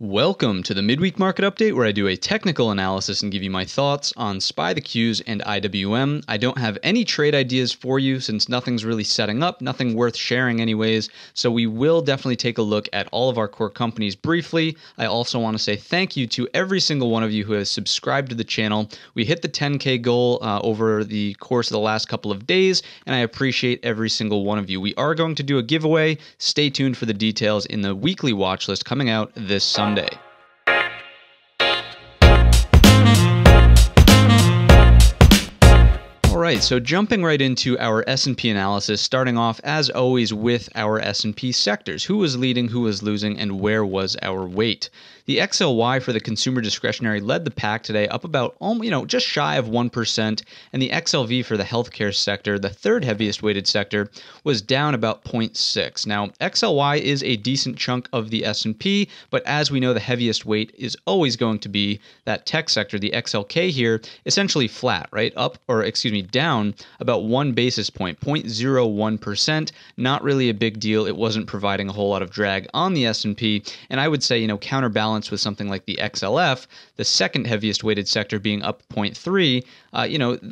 Welcome to the midweek market update where I do a technical analysis and give you my thoughts on SPY, the Qs, and IWM. I don't have any trade ideas for you since nothing's really setting up, nothing worth sharing anyways, so we will definitely take a look at all of our core companies briefly. I also want to say thank you to every single one of you who has subscribed to the channel. We hit the 10K goal over the course of the last couple of days, and I appreciate every single one of you. We are going to do a giveaway. Stay tuned for the details in the weekly watch list coming out this Sunday. All right, so jumping right into our S&P analysis, starting off as always with our S&P sectors. Who was leading, who was losing, and where was our weight? The XLY for the consumer discretionary led the pack today, up about, just shy of 1%, and the XLV for the healthcare sector, the third heaviest weighted sector, was down about 0.6. Now, XLY is a decent chunk of the S&P, but as we know, the heaviest weight is always going to be that tech sector. The XLK here, essentially flat, right? Down about 1 basis point, 0.01%. Not really a big deal. It wasn't providing a whole lot of drag on the S&P. And I would say, counterbalance with something like the XLF, the second heaviest weighted sector being up 0.3,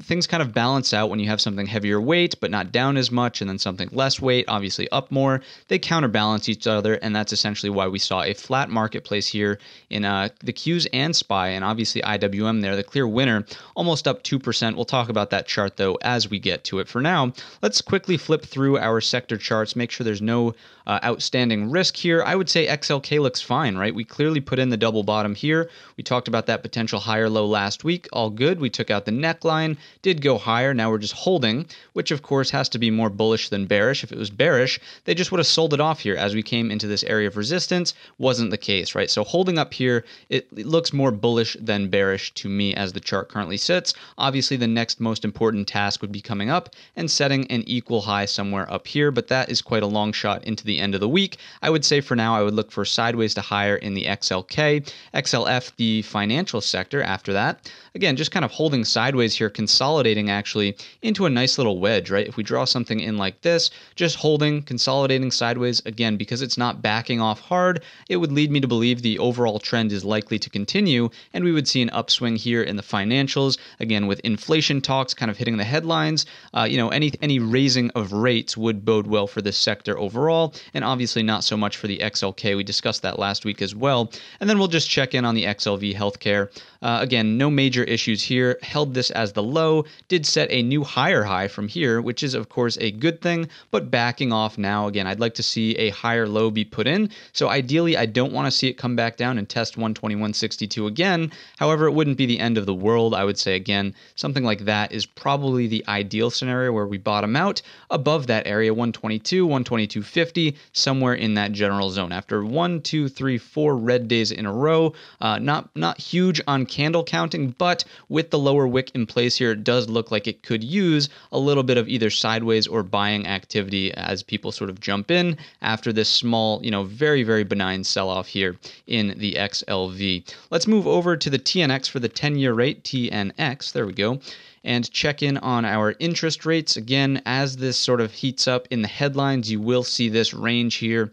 things kind of balance out when you have something heavier weight, but not down as much, and then something less weight, obviously up more. They counterbalance each other, and that's essentially why we saw a flat marketplace here in the Qs and SPY, and obviously IWM there, the clear winner, almost up 2%. We'll talk about that chart though as we get to it. For now, let's quickly flip through our sector charts, make sure there's no outstanding risk here. I would say XLK looks fine, right? We clearly put in the double bottom here. We talked about that potential higher low last week. All good. We took out the neckline, did go higher. Now we're just holding, which of course has to be more bullish than bearish. If it was bearish, they just would have sold it off here as we came into this area of resistance. Wasn't the case, right? So holding up here, it looks more bullish than bearish to me as the chart currently sits. Obviously, the next most important task would be coming up and setting an equal high somewhere up here, but that is quite a long shot into the end of the week. I would say for now, I would look for sideways to higher in the XLK, XLF, the financial sector after that. Again, just kind of holding sideways here, consolidating actually into a nice little wedge, right? If we draw something in like this, just holding, consolidating sideways, again, because it's not backing off hard, it would lead me to believe the overall trend is likely to continue, and we would see an upswing here in the financials, again, with inflation talks kind of hitting the headlines. Any raising of rates would bode well for this sector overall, and obviously not so much for the XLK. We discussed that last week as well. And then we'll just check in on the XLV healthcare. Again, no major issues here. Held this as the low, did set a new higher high from here, which is of course a good thing, but backing off now. Again, I'd like to see a higher low be put in. So ideally, I don't want to see it come back down and test 121.62 again. However, it wouldn't be the end of the world. I would say again, something like that is probably the ideal scenario where we bottom out above that area, 122, 122.50, somewhere in that general zone. After 1, 2, 3, 4 red days in a row, not huge on candle counting, but with the lower wick in place here, it does look like it could use a little bit of either sideways or buying activity as people sort of jump in after this small, very, very benign sell-off here in the XLV. Let's move over to the TNX for the 10-year rate, TNX, there we go, and check in on our interest rates. Again, as this sort of heats up in the headlines, you will see this range here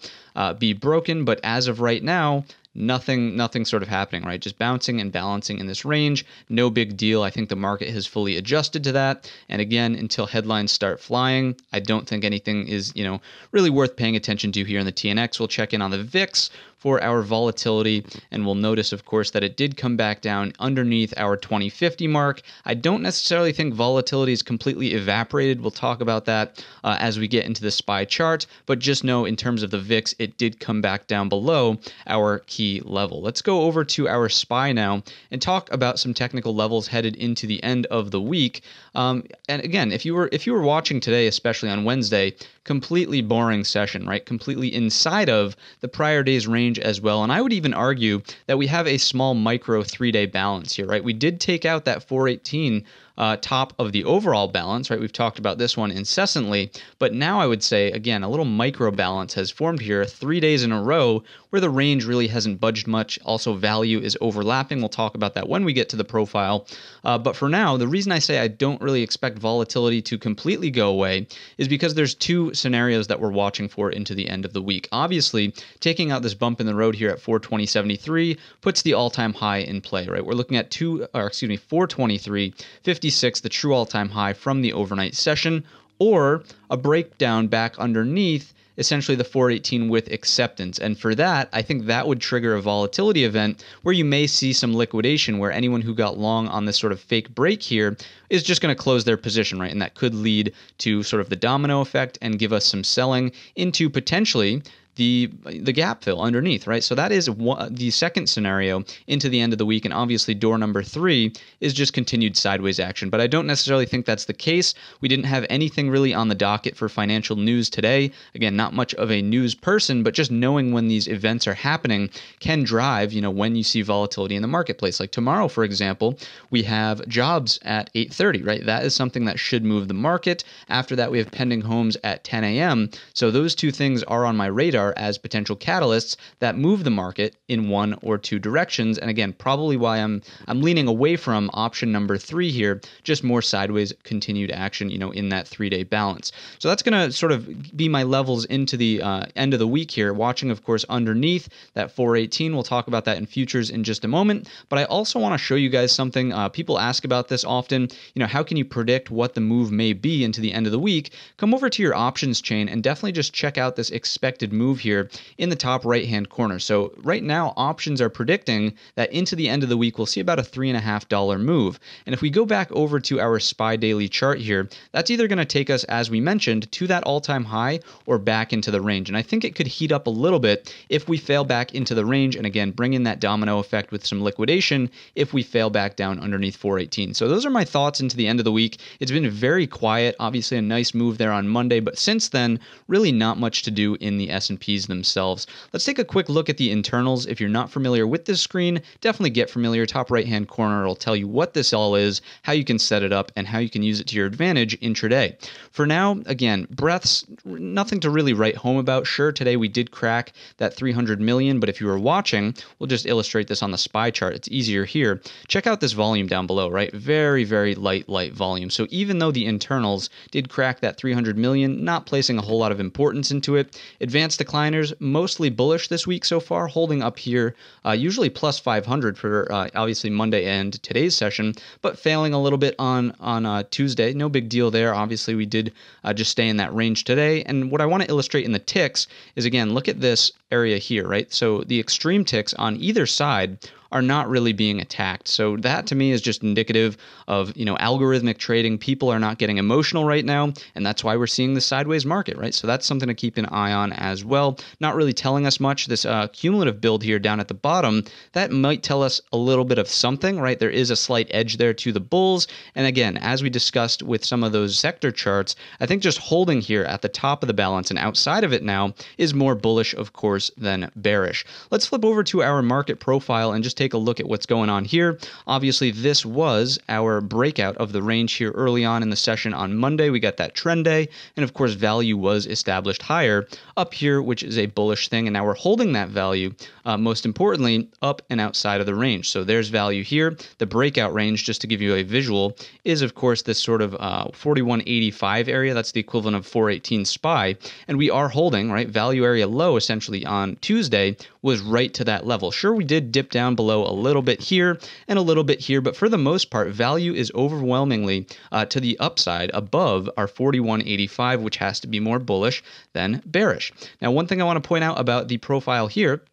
be broken, but as of right now, nothing sort of happening, right? Just bouncing and balancing in this range. No big deal. I think the market has fully adjusted to that. And again, until headlines start flying, I don't think anything is, really worth paying attention to here in the TNX. We'll check in on the VIX for our volatility, and we'll notice, of course, that it did come back down underneath our 2050 mark. I don't necessarily think volatility is completely evaporated. We'll talk about that as we get into the SPY chart, but just know in terms of the VIX, it did come back down below our key level. Let's go over to our SPY now and talk about some technical levels headed into the end of the week. And again, if you were watching today, especially on Wednesday, completely boring session, right? Completely inside of the prior day's range as well. And I would even argue that we have a small micro 3-day balance here, right? We did take out that 418 top of the overall balance, right? We've talked about this one incessantly, but now I would say, again, a little micro balance has formed here 3 days in a row where the range really hasn't budged much. Also, value is overlapping. We'll talk about that when we get to the profile. But for now, the reason I say I don't really expect volatility to completely go away is because there's two scenarios that we're watching for into the end of the week. Obviously, taking out this bump in the road here at 420.73 puts the all-time high in play, right? We're looking at 423.56, the true all-time high from the overnight session, or a breakdown back underneath essentially the 418 with acceptance. And for that, I think that would trigger a volatility event where you may see some liquidation, where anyone who got long on this sort of fake break here is just going to close their position, right? And that could lead to sort of the domino effect and give us some selling into potentially the gap fill underneath, right? So that is the second scenario into the end of the week. And obviously door number three is just continued sideways action. But I don't necessarily think that's the case. We didn't have anything really on the docket for financial news today. Again, not much of a news person, but just knowing when these events are happening can drive, you know, when you see volatility in the marketplace. Like tomorrow, for example, we have jobs at 8:30, right? That is something that should move the market. After that, we have pending homes at 10 a.m. So those two things are on my radar as potential catalysts that move the market in one or two directions. And again, probably why I'm leaning away from option number three here, just more sideways continued action, you know, in that 3 day balance. So that's going to sort of be my levels into the end of the week here, watching, of course, underneath that 418. We'll talk about that in futures in just a moment. But I also want to show you guys something. People ask about this often, you know, how can you predict what the move may be into the end of the week? Come over to your options chain and definitely just check out this expected move here in the top right-hand corner. So right now, options are predicting that into the end of the week, we'll see about a $3.50 move. And if we go back over to our SPY daily chart here, that's either going to take us, as we mentioned, to that all-time high or back into the range. And I think it could heat up a little bit if we fail back into the range and again, bring in that domino effect with some liquidation if we fail back down underneath 418. So those are my thoughts into the end of the week. It's been very quiet, obviously a nice move there on Monday, but since then, really not much to do in the S&P themselves. Let's take a quick look at the internals. If you're not familiar with this screen, definitely get familiar. Top right-hand corner will tell you what this all is, how you can set it up, and how you can use it to your advantage intraday. For now, again, breaths, nothing to really write home about. Sure, today we did crack that 300 million, but if you were watching, we'll just illustrate this on the SPY chart. It's easier here. Check out this volume down below, right? Very, very light volume. So even though the internals did crack that 300 million, not placing a whole lot of importance into it. Advanced decline mostly bullish this week so far, holding up here, usually plus 500 for obviously Monday and today's session, but failing a little bit on Tuesday. No big deal there. Obviously, we did just stay in that range today. And what I want to illustrate in the ticks is, again, look at this area here, right? So the extreme ticks on either side are not really being attacked. So that to me is just indicative of, you know, algorithmic trading. People are not getting emotional right now, and that's why we're seeing the sideways market, right? So that's something to keep an eye on as well. Not really telling us much. This cumulative build here down at the bottom, that might tell us a little bit of something, right? There is a slight edge there to the bulls. And again, as we discussed with some of those sector charts, I think just holding here at the top of the balance and outside of it now is more bullish, of course, than bearish. Let's flip over to our market profile and just take a look at what's going on here. Obviously, this was our breakout of the range here early on in the session on Monday. We got that trend day, and of course, value was established higher up here, which is a bullish thing. And now we're holding that value, most importantly, up and outside of the range. So there's value here. The breakout range, just to give you a visual, is of course this sort of 41.85 area. That's the equivalent of 418 SPY, and we are holding, right? Value area low essentially on Tuesday was right to that level. Sure, we did dip down below a little bit here and a little bit here, but for the most part, value is overwhelmingly to the upside above our 41.85, which has to be more bullish than bearish. Now, one thing I want to point out about the profile here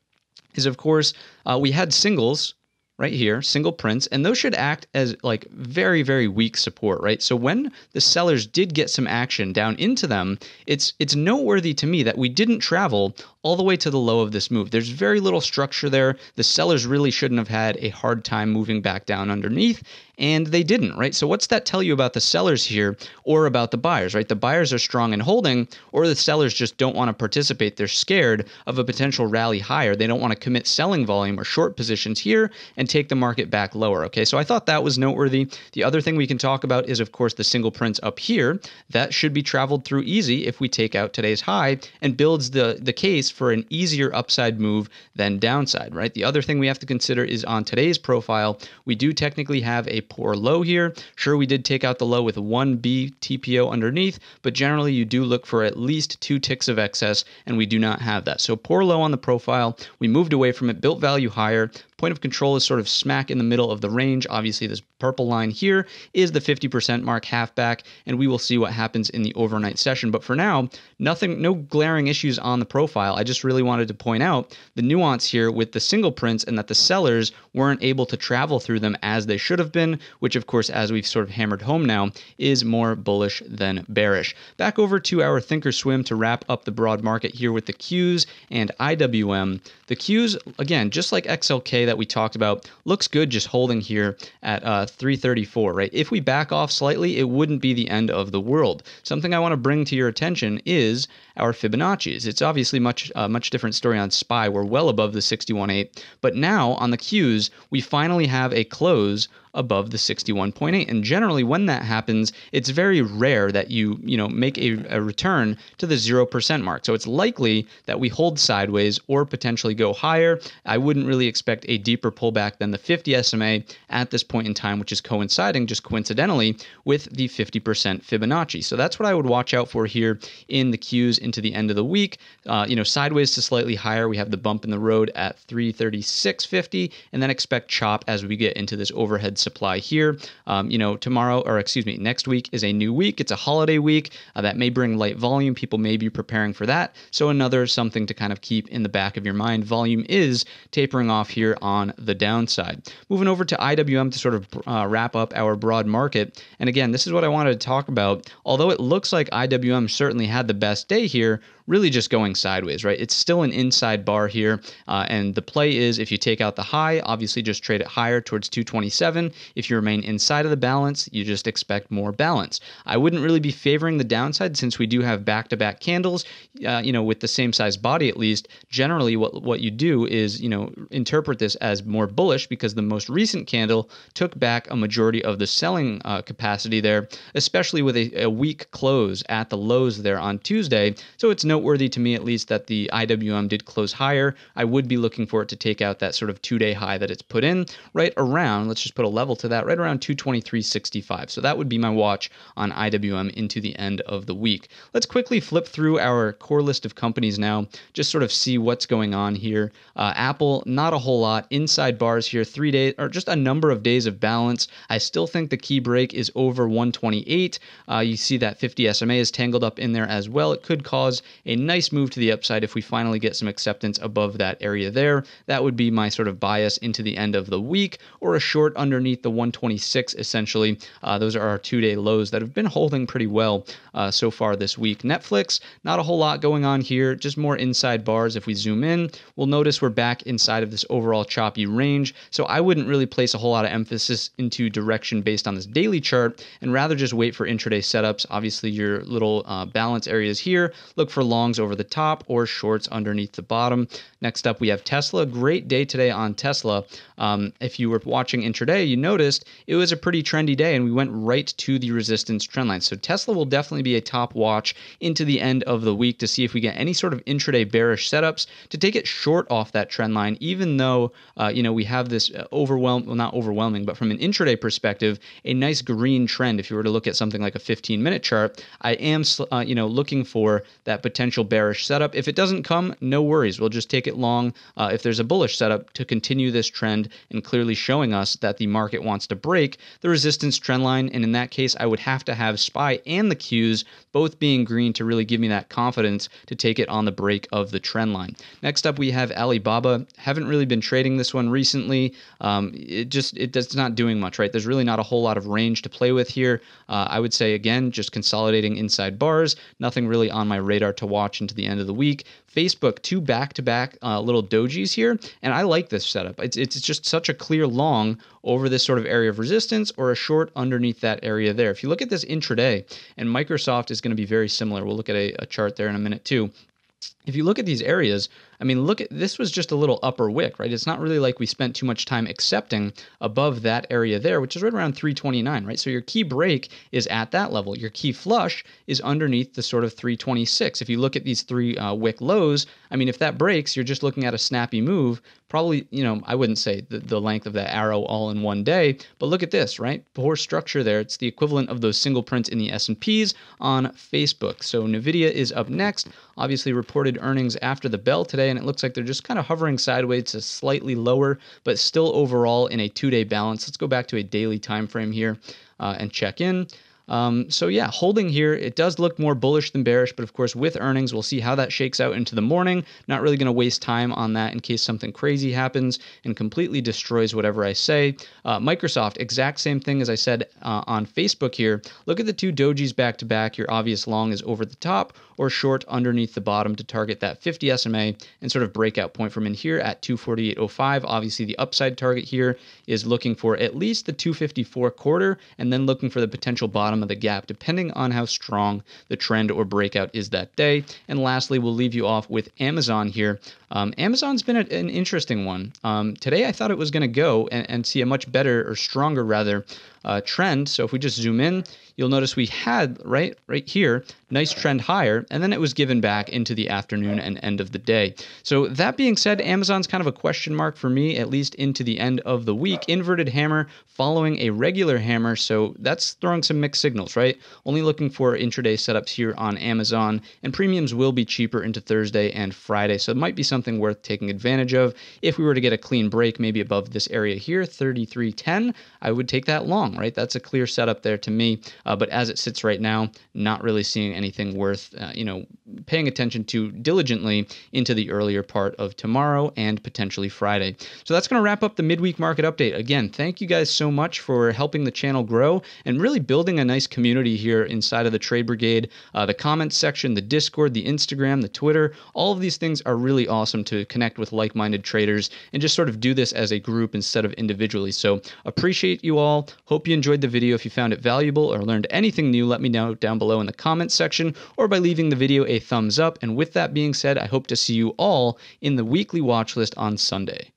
is, of course, we had singles right here, single prints, and those should act as like very weak support, right? So when the sellers did get some action down into them, it's noteworthy to me that we didn't travel all the way to the low of this move. There's very little structure there. The sellers really shouldn't have had a hard time moving back down underneath. and they didn't, right? So what's that tell you about the sellers here or about the buyers, right? The buyers are strong and holding, or the sellers just don't want to participate. They're scared of a potential rally higher. They don't want to commit selling volume or short positions here and take the market back lower, okay? So I thought that was noteworthy. The other thing we can talk about is, of course, the single prints up here. That should be traveled through easy if we take out today's high and builds the case for an easier upside move than downside, right? The other thing we have to consider is on today's profile, we do technically have a poor low here. Sure, we did take out the low with 1B TPO underneath, but generally you do look for at least 2 ticks of excess, and we do not have that. So poor low on the profile, we moved away from it, built value higher. Point of control is sort of smack in the middle of the range. Obviously, this purple line here is the 50% mark halfback, and we will see what happens in the overnight session. But for now, nothing, no glaring issues on the profile. I just really wanted to point out the nuance here with the single prints and that the sellers weren't able to travel through them as they should have been, which of course, as we've sort of hammered home now, is more bullish than bearish. Back over to our thinkorswim to wrap up the broad market here with the Qs and IWM. The Qs, again, just like XLK, that we talked about, looks good just holding here at 334, right? If we back off slightly, it wouldn't be the end of the world. Something I want to bring to your attention is our Fibonacci's. It's obviously much different story on SPY. We're well above the 61.8, but now on the Qs, we finally have a close above the 61.8. And generally when that happens, it's very rare that you make a return to the 0% mark. So it's likely that we hold sideways or potentially go higher. I wouldn't really expect a deeper pullback than the 50 SMA at this point in time, which is coinciding just coincidentally with the 50% Fibonacci. So that's what I would watch out for here in the Qs into the end of the week. Sideways to slightly higher. We have the bump in the road at 336.50, and then expect chop as we get into this overhead supply here. Next week is a new week. It's a holiday week that may bring light volume. People may be preparing for that. So another something to kind of keep in the back of your mind. Volume is tapering off here on the downside. Moving over to IWM to sort of wrap up our broad market. And again, this is what I wanted to talk about. Although it looks like IWM certainly had the best day here, really just going sideways, right? It's still an inside bar here. And the play is if you take out the high, obviously just trade it higher towards 227. If you remain inside of the balance, you just expect more balance. I wouldn't really be favoring the downside since we do have back-to-back candles, with the same size body at least. Generally, what you do is, interpret this as more bullish because the most recent candle took back a majority of the selling capacity there, especially with a weak close at the lows there on Tuesday. So it's noteworthy to me at least that the IWM did close higher. I would be looking for it to take out that sort of two-day high that it's put in right around, let's just put a level to that, right around 223.65. So that would be my watch on IWM into the end of the week. Let's quickly flip through our core list of companies now, just sort of see what's going on here. Apple, not a whole lot. Inside bars here, 3 days, or just a number of days of balance. I still think the key break is over 128. You see that 50 SMA is tangled up in there as well. It could cause a nice move to the upside if we finally get some acceptance above that area there. That would be my sort of bias into the end of the week, or a short underneath the 126 essentially. Those are our two-day lows that have been holding pretty well so far this week. Netflix, not a whole lot going on here, just more inside bars. If we zoom in, we'll notice we're back inside of this overall choppy range. So I wouldn't really place a whole lot of emphasis into direction based on this daily chart, and rather just wait for intraday setups. Obviously your little balance areas here, look for longs over the top or shorts underneath the bottom. Next up, we have Tesla. Great day today on Tesla. If you were watching intraday, you noticed it was a pretty trendy day and we went right to the resistance trendline. So Tesla will definitely be a top watch into the end of the week to see if we get any sort of intraday bearish setups to take it short off that trendline, even though, we have this not overwhelming, but from an intraday perspective, a nice green trend. If you were to look at something like a 15-minute chart, I am, looking for that potential bearish setup. If it doesn't come, no worries. We'll just take it long if there's a bullish setup to continue this trend and clearly showing us that the market wants to break the resistance trend line. And in that case, I would have to have SPY and the Qs both being green to really give me that confidence to take it on the break of the trend line. Next up, we have Alibaba. Haven't really been trading this one recently. It's not doing much, right? There's really not a whole lot of range to play with here. I would say, again, just consolidating inside bars, nothing really on my radar to watch watch into the end of the week. Facebook, two back-to-back little dojis here, and I like this setup. It's just such a clear long over this sort of area of resistance or a short underneath that area there. If you look at this intraday, and Microsoft is going to be very similar. We'll look at a chart there in a minute too. If you look at these areas, I mean, look at this was just a little upper wick, right? It's not really like we spent too much time accepting above that area there, which is right around 329, right? So your key break is at that level. Your key flush is underneath the sort of 326. If you look at these three wick lows, I mean, if that breaks, you're just looking at a snappy move. Probably, you know, I wouldn't say the length of that arrow all in one day, but look at this, right? Poor structure there. It's the equivalent of those single prints in the S&Ps on Facebook. So NVIDIA is up next. Obviously, reported earnings after the bell today, and it looks like they're just kind of hovering sideways to slightly lower, but still overall in a two-day balance. Let's go back to a daily time frame here and check in. So yeah, holding here, it does look more bullish than bearish, but of course with earnings, we'll see how that shakes out into the morning. Not really going to waste time on that in case something crazy happens and completely destroys whatever I say. Microsoft, exact same thing as I said on Facebook here. Look at the two dojis back to back. Your obvious long is over the top or short underneath the bottom to target that 50 SMA and sort of breakout point from in here at 248.05. Obviously the upside target here is looking for at least the 254 quarter and then looking for the potential bottom of the gap, depending on how strong the trend or breakout is that day. And lastly, we'll leave you off with AMZN here. AMZN's been an interesting one. Today, I thought it was going to go and see a much better or stronger rather trend. So if we just zoom in, you'll notice we had right here, nice trend higher, and then it was given back into the afternoon and end of the day. So that being said, AMZN's kind of a question mark for me, at least into the end of the week. Inverted hammer following a regular hammer. So that's throwing some mixed signals, right? Only looking for intraday setups here on AMZN, and premiums will be cheaper into Thursday and Friday. So it might be something worth taking advantage of. If we were to get a clean break, maybe above this area here, 33.10, I would take that long, right? That's a clear setup there to me. But as it sits right now, not really seeing anything worth, paying attention to diligently into the earlier part of tomorrow and potentially Friday. So that's going to wrap up the midweek market update. Again, thank you guys so much for helping the channel grow and really building a nice community here inside of the Trade Brigade. The comments section, the Discord, the Instagram, the Twitter, all of these things are really awesome to connect with like-minded traders and just sort of do this as a group instead of individually. So appreciate you all. Hope you enjoyed the video. If you found it valuable or learned anything new, let me know down below in the comments section or by leaving the video a thumbs up. And with that being said, I hope to see you all in the weekly watch list on Sunday.